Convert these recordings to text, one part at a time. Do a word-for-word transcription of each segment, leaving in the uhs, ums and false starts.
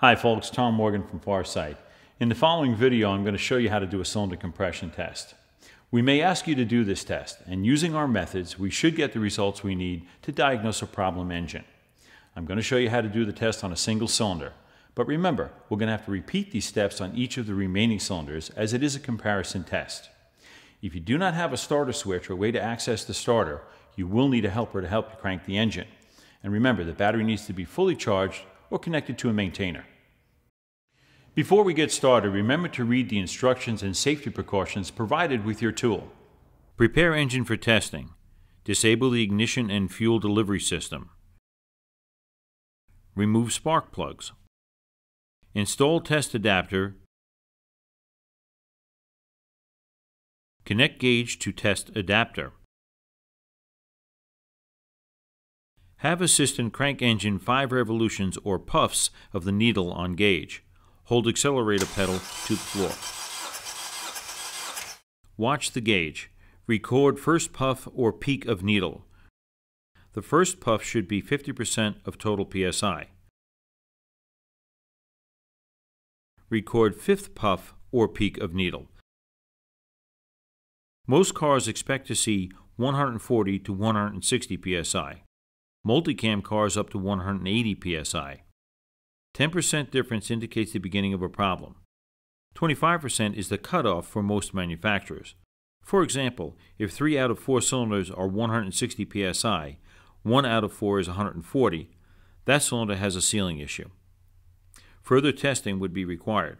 Hi folks, Tom Morgan from Farsight. In the following video, I'm going to show you how to do a cylinder compression test. We may ask you to do this test, and using our methods, we should get the results we need to diagnose a problem engine. I'm going to show you how to do the test on a single cylinder, but remember, we're going to have to repeat these steps on each of the remaining cylinders as it is a comparison test. If you do not have a starter switch or way to access the starter, you will need a helper to help you crank the engine. And remember, the battery needs to be fully charged or connected to a maintainer. Before we get started, remember to read the instructions and safety precautions provided with your tool. Prepare engine for testing. Disable the ignition and fuel delivery system. Remove spark plugs. Install test adapter. Connect gauge to test adapter. Have assistant crank engine five revolutions or puffs of the needle on gauge. Hold accelerator pedal to the floor. Watch the gauge. Record first puff or peak of needle. The first puff should be fifty percent of total P S I. Record fifth puff or peak of needle. Most cars expect to see one hundred forty to one hundred sixty P S I. Multicam cars up to one hundred eighty P S I. ten percent difference indicates the beginning of a problem. twenty-five percent is the cutoff for most manufacturers. For example, if three out of four cylinders are one hundred sixty P S I, one out of four is one hundred forty, that cylinder has a sealing issue. Further testing would be required.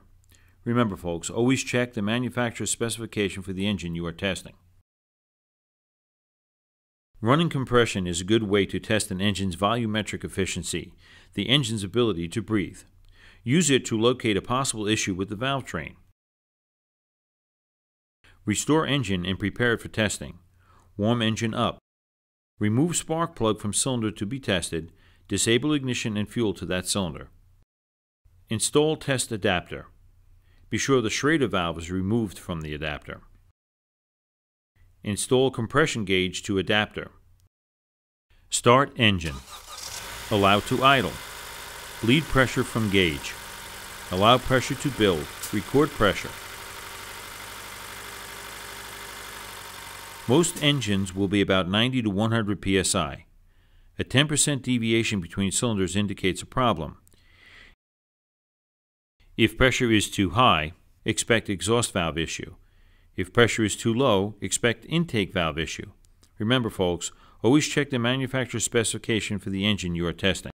Remember folks, always check the manufacturer's specification for the engine you are testing. Running compression is a good way to test an engine's volumetric efficiency, the engine's ability to breathe. Use it to locate a possible issue with the valve train. Restore engine and prepare it for testing. Warm engine up. Remove spark plug from cylinder to be tested. Disable ignition and fuel to that cylinder. Install test adapter. Be sure the Schrader valve is removed from the adapter. Install compression gauge to adapter. Start engine. Allow to idle. Bleed pressure from gauge. Allow pressure to build. Record pressure. Most engines will be about ninety to one hundred P S I. A ten percent deviation between cylinders indicates a problem. If pressure is too high, expect exhaust valve issue. If pressure is too low, expect intake valve issue. Remember folks, always check the manufacturer's specification for the engine you are testing.